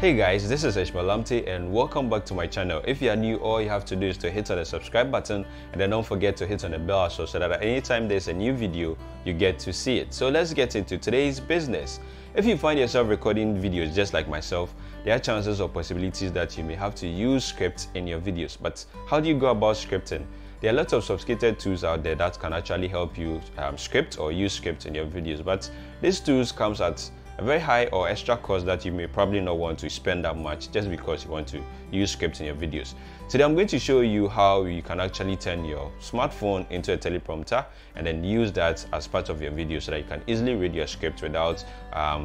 Hey guys, this is Ishmael Lamptey and welcome back to my channel. If you are new, all you have to do is to hit on the subscribe button and then don't forget to hit on the bell also so that at any time there's a new video, you get to see it. So let's get into today's business. If you find yourself recording videos just like myself, there are chances or possibilities that you may have to use scripts in your videos. But how do you go about scripting? There are lots of sophisticated tools out there that can actually help you script or use scripts in your videos, but these tools comes at a very high or extra cost that you may probably not want to spend that much just because you want to use scripts in your videos. Today I'm going to show you how you can actually turn your smartphone into a teleprompter and then use that as part of your video so that you can easily read your script without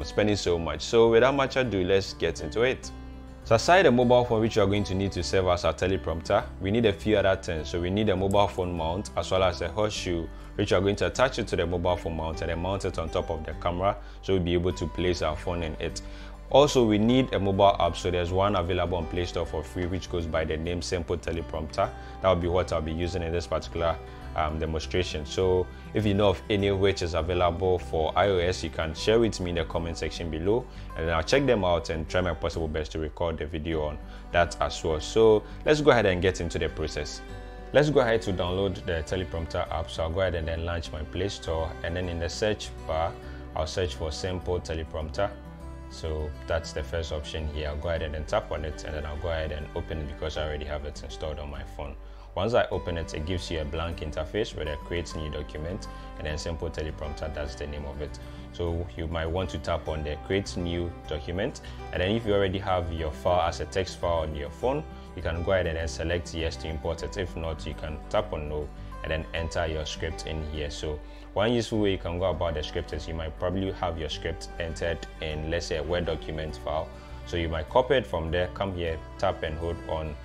spending so much. So without much ado, let's get into it. So aside a mobile phone, which you are going to need to serve as our teleprompter, we need a few other things. So we need a mobile phone mount as well as a horseshoe, which you are going to attach it to the mobile phone mount and then mount it on top of the camera so we'll be able to place our phone in it. Also, we need a mobile app, so there's one available on Play Store for free which goes by the name Simple Teleprompter. That will be what I'll be using in this particular demonstration. So if you know of any which is available for iOS, you can share with me in the comment section below and then I'll check them out and try my possible best to record the video on that as well. So let's go ahead and get into the process. Let's go ahead to download the teleprompter app. So I'll go ahead and then launch my Play Store, and then in the search bar I'll search for Simple Teleprompter. So that's the first option here. I'll go ahead and then tap on it, and then I'll go ahead and open it because I already have it installed on my phone. Once I open it, it gives you a blank interface where it creates new document, and then Simple Teleprompter, that's the name of it. So you might want to tap on the create new document, and then if you already have your file as a text file on your phone, you can go ahead and then select yes to import it. If not, you can tap on no and then enter your script in here. So one useful way you can go about the script is you might probably have your script entered in, let's say, a Word document file. So you might copy it from there, come here, tap and hold on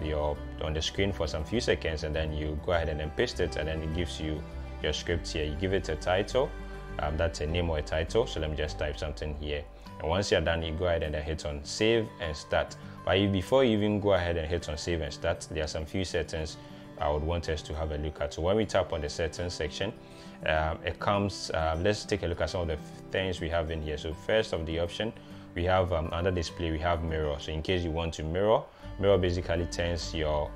the screen for some few seconds, and then you go ahead and then paste it, and then it gives you your script here. You give it a title, that's a name or a title. So let me just type something here, and once you're done, you go ahead and then hit on save and start. But before you even go ahead and hit on save and start, there are some few settings I would want us to have a look at. So when we tap on the settings section, it comes, let's take a look at some of the things we have in here. So first of the option, we have under display, we have mirror. So in case you want to mirror, mirror basically turns your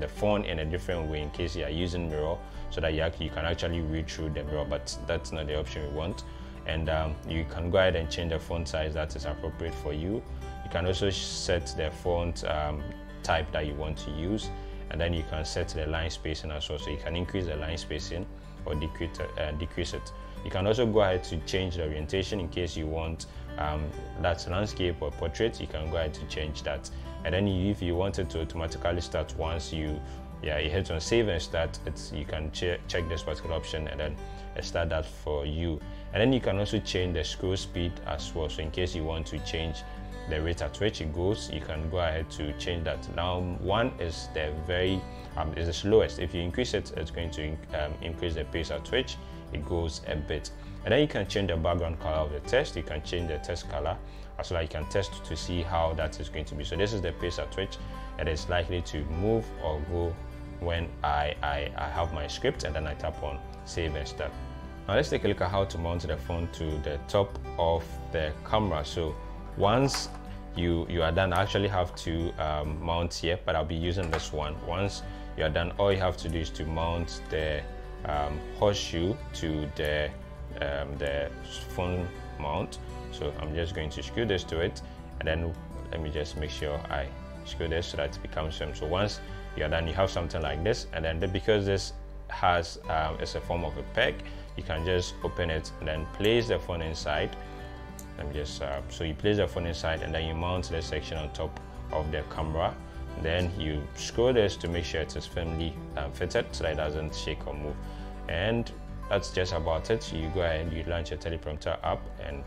the phone in a different way in case you are using mirror, so that you can actually read through the mirror, but that's not the option we want. And you can go ahead and change the font size that is appropriate for you. You can also set the font type that you want to use, and then you can set the line spacing as well. So you can increase the line spacing or decrease it. You can also go ahead to change the orientation in case you want that landscape or portrait. You can go ahead to change that. And then if you wanted to automatically start once you hit on save and start, you can check this particular option and then start that for you. And then you can also change the scroll speed as well. So in case you want to change the rate at which it goes, you can go ahead to change that. Now 1 is the is the slowest. If you increase it, it's going to increase the pace at which it goes a bit. And then you can change the background color of the text. You can change the text color as well. You can test to see how that is going to be. So this is the pace at which it is likely to move or go when I have my script, and then I tap on save and start. Now let's take a look at how to mount the phone to the top of the camera. So once you are done, I actually have to mount here, but I'll be using this one. Once you are done, all you have to do is to mount the horseshoe to the phone mount. So I'm just going to screw this to it, and then let me just make sure I screw this so that it becomes firm. So once you are done, you have something like this, and then because this has it's a form of a peg, you can just open it and then place the phone inside. Let me just so you place the phone inside, and then you mount the section on top of the camera. Then you screw this to make sure it is firmly fitted so that it doesn't shake or move. And that's just about it. You go ahead, you launch your teleprompter app, and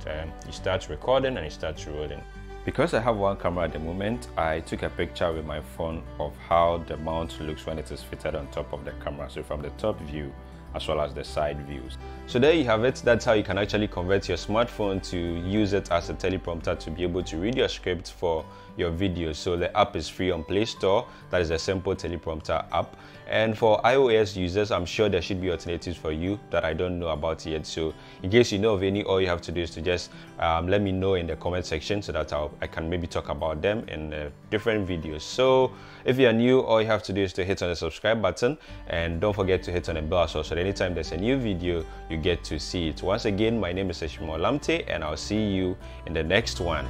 you start recording and it starts rolling. Because I have one camera at the moment, I took a picture with my phone of how the mount looks when it is fitted on top of the camera. So from the top view as well as the side views. So there you have it. That's how you can actually convert your smartphone to use it as a teleprompter to be able to read your script for your video. So the app is free on Play Store. That is a Simple Teleprompter app. And for iOS users, I'm sure there should be alternatives for you that I don't know about yet. So in case you know of any, all you have to do is to just let me know in the comment section so that I can maybe talk about them in different videos. So if you are new, all you have to do is to hit on the subscribe button, and don't forget to hit on the bell as well, so that anytime there's a new video, you get to see it. Once again, my name is Ishmael Lamptey, and I'll see you in the next one.